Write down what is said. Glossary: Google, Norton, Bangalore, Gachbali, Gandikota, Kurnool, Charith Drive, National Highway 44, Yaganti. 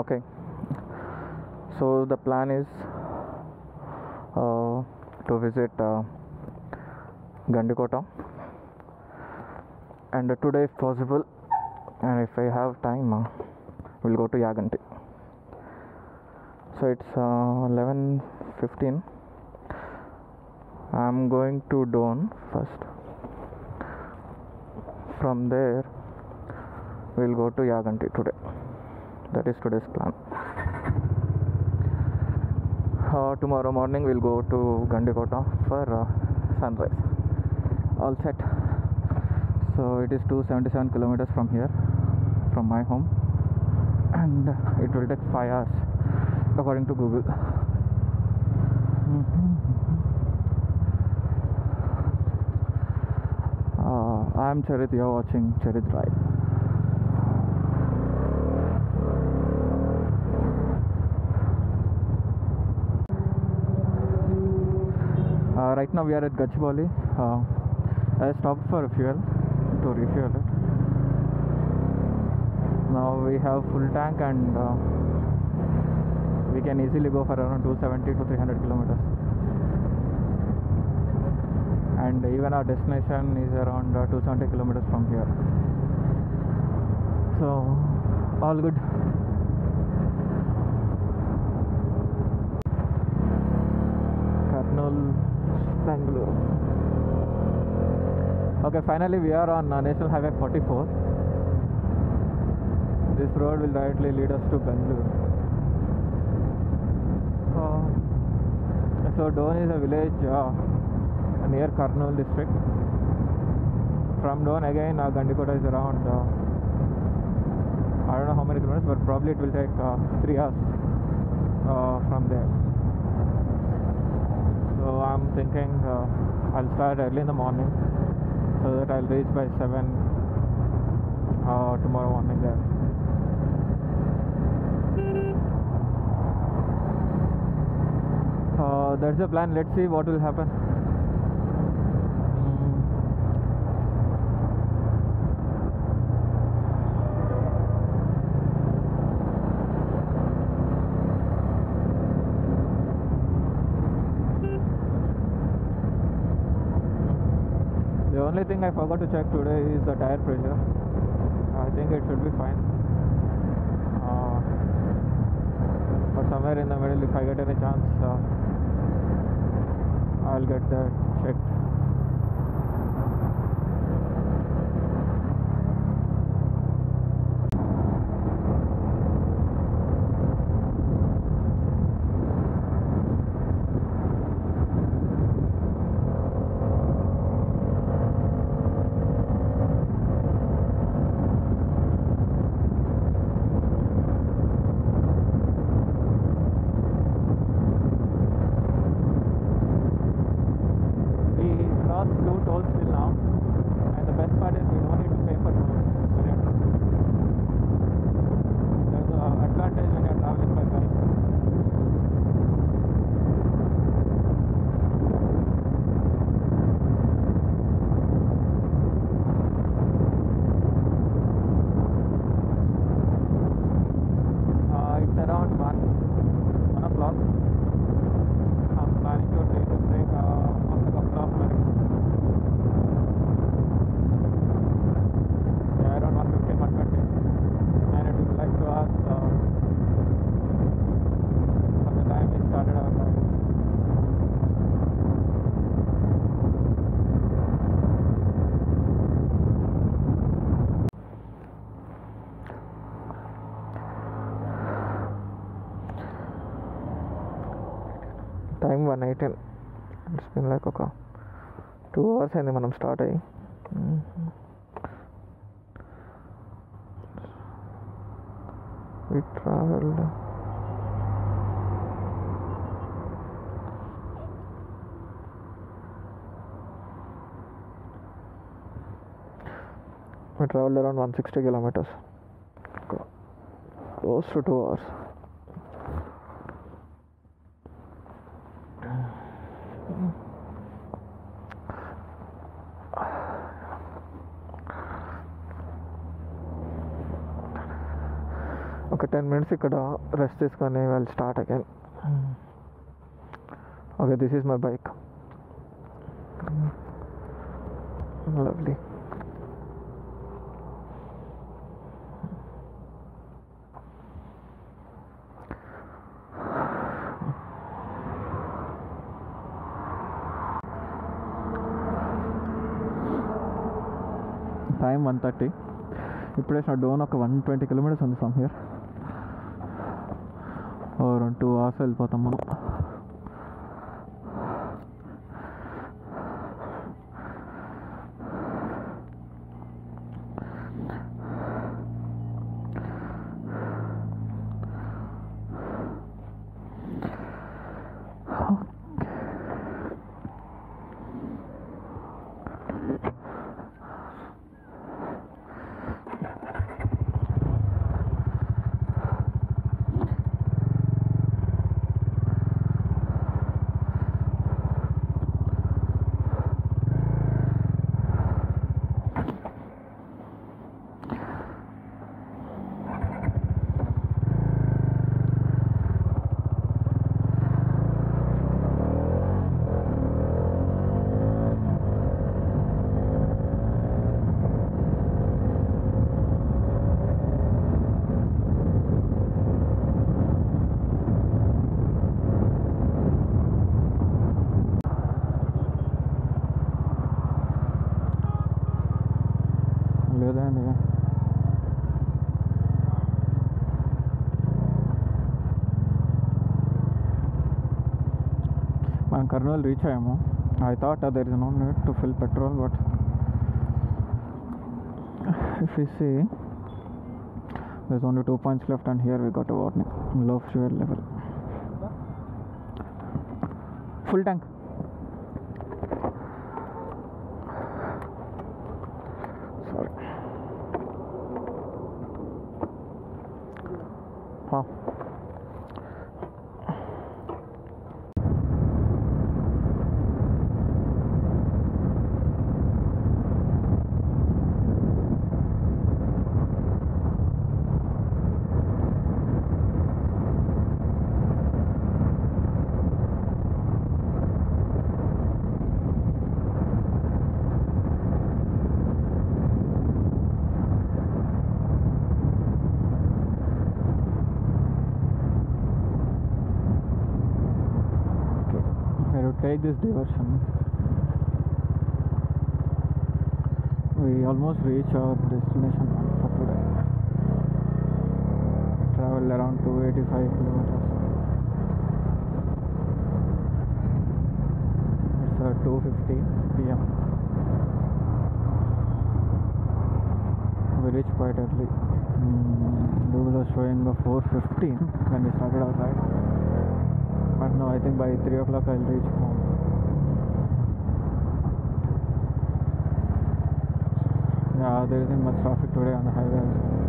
Okay, so the plan is to visit Gandikota, and today if possible, and if I have time, we'll go to Yaganti. So it's 11:15. I'm going to Dawn first. From there, we'll go to Yaganti today. That is today's plan. Tomorrow morning we'll go to Gandikota for sunrise. All set. So it is 277 kilometers from here, from my home, and it will take 5 hours according to Google. I am Charith, you are watching Charith Drive. Right now we are at Gachbali. I stopped for fuel to refuel it. Now we have full tank, and we can easily go for around 270 to 300 kilometers. And even our destination is around 270 kilometers from here. So all good. Kurnool, Bangalore. Okay, finally we are on National Highway 44. This road will directly lead us to Kurnool. So Dawn is a village near Kurnool district. From Dawn again, Gandikota is around, I don't know how many kilometers, but probably it will take 3 hours from there. So I'm thinking I'll start early in the morning, so that I'll reach by 7 tomorrow morning there. That's the plan. Let's see what will happen. The only thing I forgot to check today is the tire pressure. I think it should be fine. But somewhere in the middle, if I get any chance, I'll get that checked. Time 1:18. It's been like okay, 2 hours and then I'm start ayi. We traveled. We traveled around 160 kilometers. Close to 2 hours. ఒక 10 minutes ఇక్కడ rest తీసుకొని వాళ్ళు start again. Okay, this is my bike. Lovely. Time 1:30. ఇప్పుడే డోన్ ఒక 120 kilometers ఉంది from here. Oh 2 hours వెళ్ళిపోతాం మనం. మనం కర్నూలు రీచ్ అయ్యాము. I thought there is no need to fill petrol, but if you see there is only 2 points left and here we got a warning low fuel level. Full tank. Take this diversion. We almost reach our destination for today. Travel around 285 kilometers. It's 2:50 p.m. We reached quite early. Google was showing the 4:15 when we started our ride. But no, I think by 3 o'clock I'll reach home. Yeah, there isn't much traffic today on the highway.